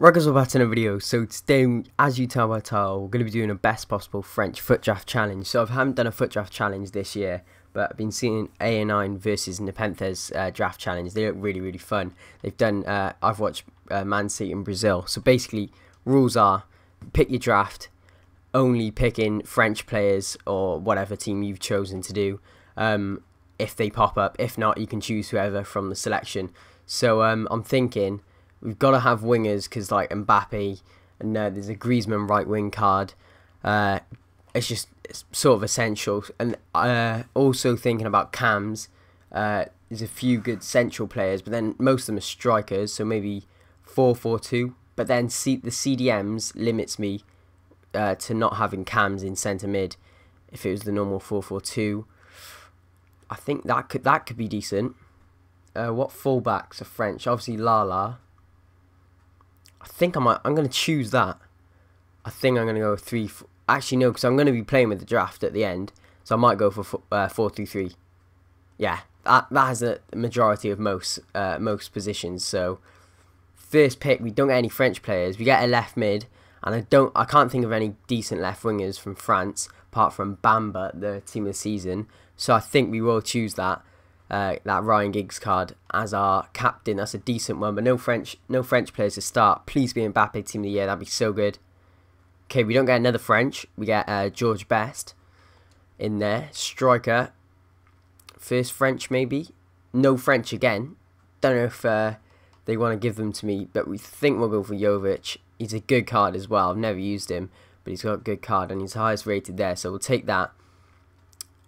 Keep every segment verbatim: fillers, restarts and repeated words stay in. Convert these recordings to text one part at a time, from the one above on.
Right guys, we're back to another video. So today, as you tell by title, we're going to be doing a best possible French foot draft challenge. So I haven't done a foot draft challenge this year, but I've been seeing A nine versus Nepenthes uh, draft challenge. They look really, really fun. They've done, uh, I've watched uh, Man City in Brazil. So basically, rules are, pick your draft, only picking French players or whatever team you've chosen to do. Um, if they pop up, if not, you can choose whoever from the selection. So um, I'm thinking, we've got to have wingers because like Mbappé and uh, there's a Griezmann right wing card. Uh, it's just it's sort of essential. And uh, also thinking about cams, uh, there's a few good central players, but then most of them are strikers, so maybe four four two. But then C the C D Ms limits me uh, to not having cams in centre mid. If it was the normal four four two, I think that could that could be decent. Uh, what fullbacks are French? Obviously Lala. I think I might, I'm going to choose that. I think I'm going to go three, four, actually no, because I'm going to be playing with the draft at the end, so I might go for four, uh, four three three. Yeah, that, that has the majority of most uh, most positions. So first pick, we don't get any French players. We get a left mid, and I don't, I can't think of any decent left wingers from France apart from Bamba, the team of the season. So I think we will choose that. Uh, that Ryan Giggs card as our captain. That's a decent one, but no French no French players to start. Please be Mbappé team of the year, that'd be so good. Okay, we don't get another French, we get uh, George Best in there, striker, first French maybe, no French again, don't know if uh, they want to give them to me, but we think we'll go for Jovic. He's a good card as well, I've never used him, but he's got a good card and he's highest rated there, so we'll take that.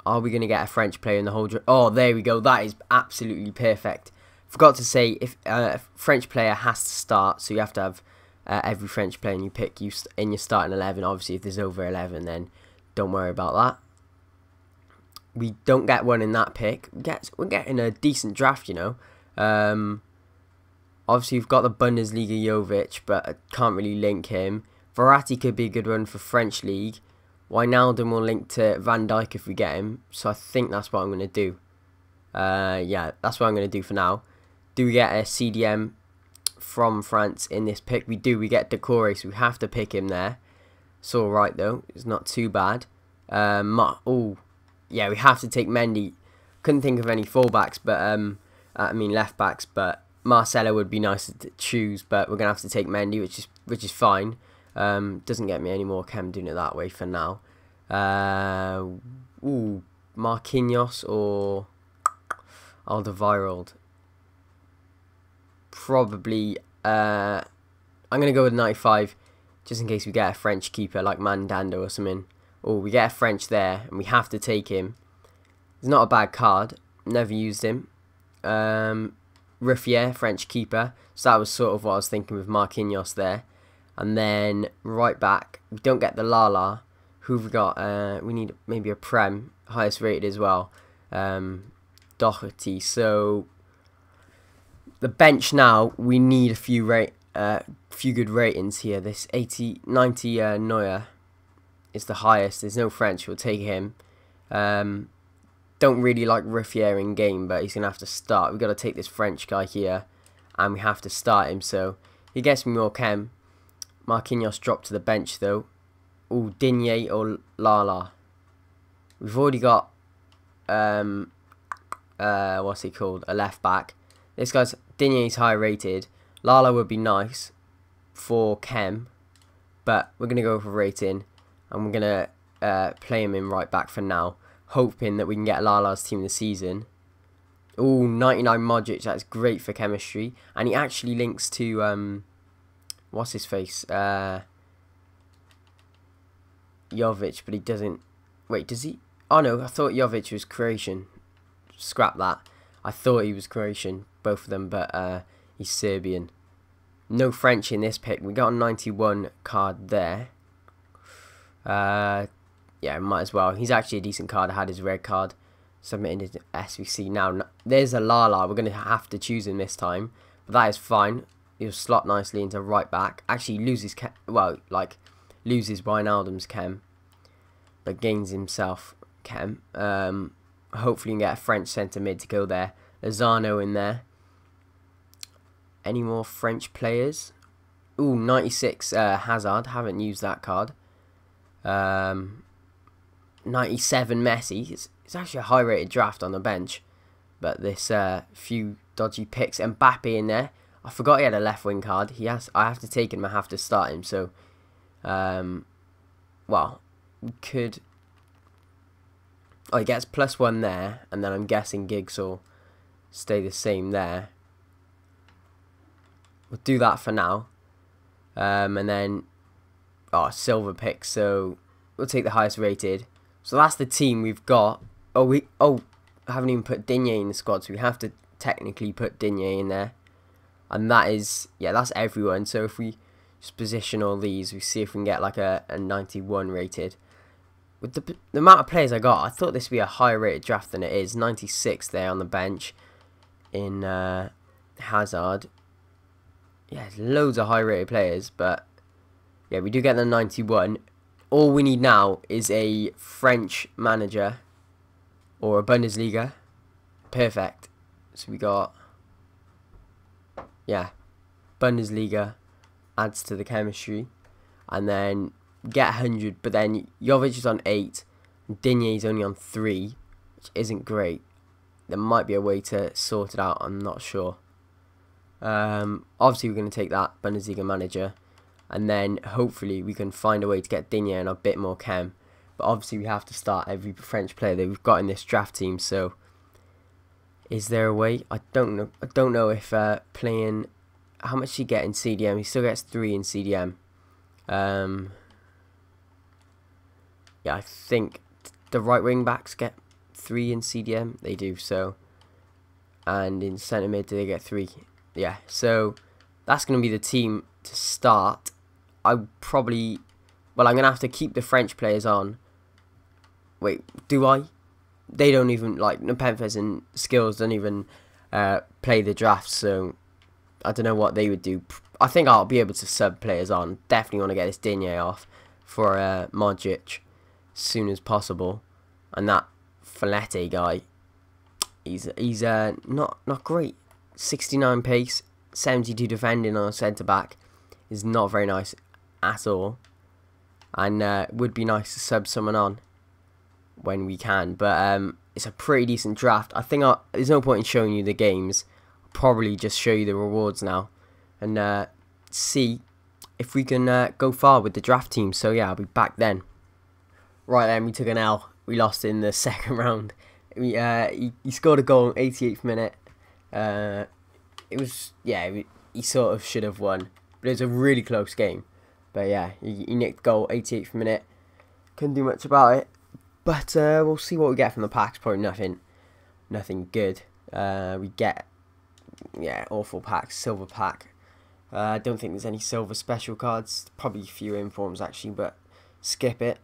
Are we going to get a French player in the whole draft? Oh, there we go. That is absolutely perfect. Forgot to say, if uh, a French player has to start, so you have to have uh, every French player you pick you st in your starting eleven. Obviously, if there's over eleven, then don't worry about that. We don't get one in that pick. We get, we're getting a decent draft, you know. Um, obviously, we've got the Bundesliga Jovic, but I can't really link him. Verratti could be a good one for French League. Wijnaldum will link to Van Dijk if we get him. So I think that's what I'm going to do. Uh, yeah, that's what I'm going to do for now. Do we get a C D M from France in this pick? We do. We get Decoré, so we have to pick him there. It's alright though. It's not too bad. Um, oh, yeah, we have to take Mendy. Couldn't think of any fullbacks, but um, I mean left backs. But Marcelo would be nice to choose, but we're going to have to take Mendy, which is which is fine. Um, doesn't get me any more chem doing it that way for now. Uh, ooh, Marquinhos or Alderweireld. Probably, uh, I'm going to go with ninety-five, just in case we get a French keeper like Mandanda or something. Or we get a French there, and we have to take him. It's not a bad card, never used him. Um, Rufier, French keeper, so that was sort of what I was thinking with Marquinhos there. And then right back, we don't get the Lala. Who've we got? Uh, we need maybe a Prem, highest rated as well. Um, Doherty. So the bench now, we need a few rate, uh, few good ratings here. This eighty, ninety uh, Neuer is the highest. There's no French. We'll take him. Um, don't really like Rufier in game, but he's gonna have to start. We've got to take this French guy here, and we have to start him. So he gets me more chem. Marquinhos dropped to the bench though. Ooh, Digne or Lala. We've already got, um, uh, what's he called? A left back. This guy's, Digne's high rated. Lala would be nice for chem, but we're going to go for rating and we're going to uh, play him in right back for now, hoping that we can get Lala's team of the season. Ooh, ninety-nine Modric, that's great for chemistry. And he actually links to, um, what's his face? Uh, Jovic, but he doesn't. Wait, does he? Oh no, I thought Jovic was Croatian. Scrap that. I thought he was Croatian, both of them, but uh, he's Serbian. No French in this pick. We got a ninety-one card there. Uh, yeah, might as well. He's actually a decent card. I had his red card. Submitted to S V C now. There's a Lala. We're going to have to choose him this time, but that is fine. He'll slot nicely into right back. Actually loses chem, well, like loses Wijnaldum's chem, but gains himself chem. Um, hopefully you can get a French centre mid to go there. Azano in there. Any more French players? Ooh, ninety-six uh, Hazard. Haven't used that card. Um, ninety-seven Messi. It's, it's actually a high-rated draft on the bench. But this uh, few dodgy picks. Mbappé in there. I forgot he had a left-wing card. He has. I have to take him. I have to start him. So, um, well, we could... Oh, he gets plus one there. And then I'm guessing Giggs will stay the same there. We'll do that for now. Um, and then... Oh, silver pick. So, we'll take the highest rated. So, that's the team we've got. Oh, we... Oh, I haven't even put Digne in the squad. So, we have to technically put Digne in there. And that is... Yeah, that's everyone. So, if we just position all these, we see if we can get like a, a ninety-one rated. With the, the amount of players I got, I thought this would be a higher rated draft than it is. ninety-six there on the bench in uh, Hazard. Yeah, there's loads of high rated players, but yeah, we do get the ninety-one. All we need now is a French manager or a Bundesliga. Perfect. So we got, yeah, Bundesliga adds to the chemistry, and then get one hundred, but then Jovic is on eight, Digne is only on three, which isn't great. There might be a way to sort it out, I'm not sure. Um, obviously we're going to take that Bundesliga manager, and then hopefully we can find a way to get Digne and a bit more chem, but obviously we have to start every French player that we've got in this draft team. So is there a way? I don't know. I don't know if uh, playing, how much he get in C D M? He still gets three in C D M. Um, yeah, I think the right wing backs get three in C D M. They do, so, and in centre mid do they get three? Yeah, so that's going to be the team to start. I probably, well, I'm going to have to keep the French players on. Wait, do I? They don't even, like, Nepenthes and Skills don't even uh, play the draft, so I don't know what they would do. I think I'll be able to sub players on. Definitely want to get this Digne off for uh, Modric as soon as possible. And that Follette guy, he's he's uh, not not great. sixty-nine pace, seventy-two defending on a centre-back is not very nice at all. And uh, would be nice to sub someone on when we can. But um, it's a pretty decent draft. I think I'll, there's no point in showing you the games. I'll probably just show you the rewards now. And uh, see if we can uh, go far with the draft team. So yeah, I'll be back then. Right then, we took an L. We lost in the second round. We, uh, he, he scored a goal in the eighty-eighth minute. Uh, it was, yeah, he sort of should have won, but it was a really close game. But yeah, he, he nicked goal, eighty-eighth minute, couldn't do much about it, but uh, we'll see what we get from the packs. Probably nothing, nothing good. Uh, we get, yeah, awful packs, silver pack. Uh, I don't think there's any silver special cards, probably a few informs actually, but skip it.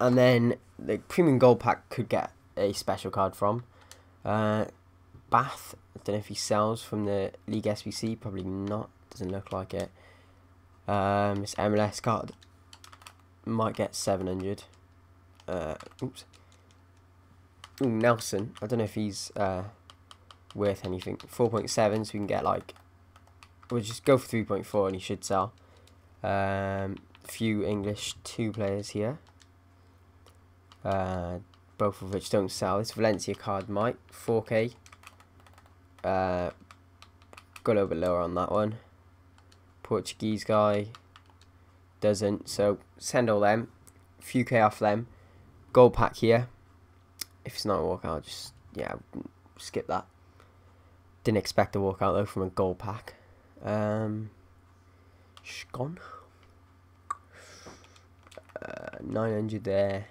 And then the premium gold pack could get a special card from, uh, Bath. I don't know if he sells from the League S B C. Probably not. Doesn't look like it. Um, it's M L S card. Might get seven hundred. Uh, oops. Ooh, Nelson. I don't know if he's uh, worth anything. four point seven, so we can get like... We'll just go for three point four and he should sell. Um, few English two players here. Uh, both of which don't sell. This Valencia card might. four K. Uh, got a little bit lower on that one. Portuguese guy doesn't, so send all them. A few K off them. Gold pack here. If it's not a walkout, I'll just, yeah, skip that. Didn't expect a walkout though from a gold pack. Um, gone. Uh, nine hundred there.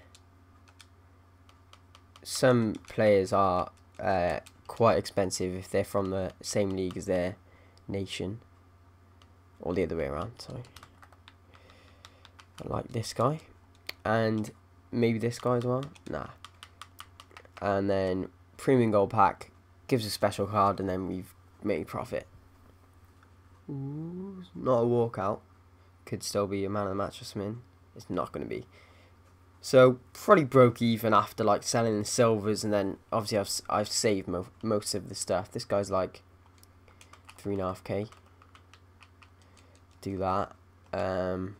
Some players are. Uh, quite expensive if they're from the same league as their nation, or the other way around, sorry. I like this guy, and maybe this guy as well, nah. And then premium gold pack gives a special card, and then we've made profit. Ooh, not a walkout, could still be a man of the match or something. It's not going to be. So probably broke even after like selling the silvers, and then obviously I've I've saved mo most of the stuff. This guy's like three and a half K. do that. Um,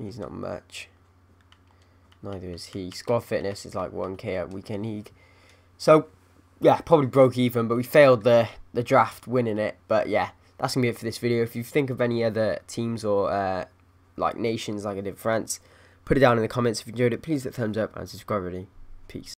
he's not much. Neither is he. Squad fitness is like one K at weekend league. So, yeah, probably broke even, but we failed the, the draft winning it. But, yeah, that's going to be it for this video. If you think of any other teams or, uh, like, nations like I did France, put it down in the comments. If you enjoyed it, please hit thumbs up and subscribe already. Peace.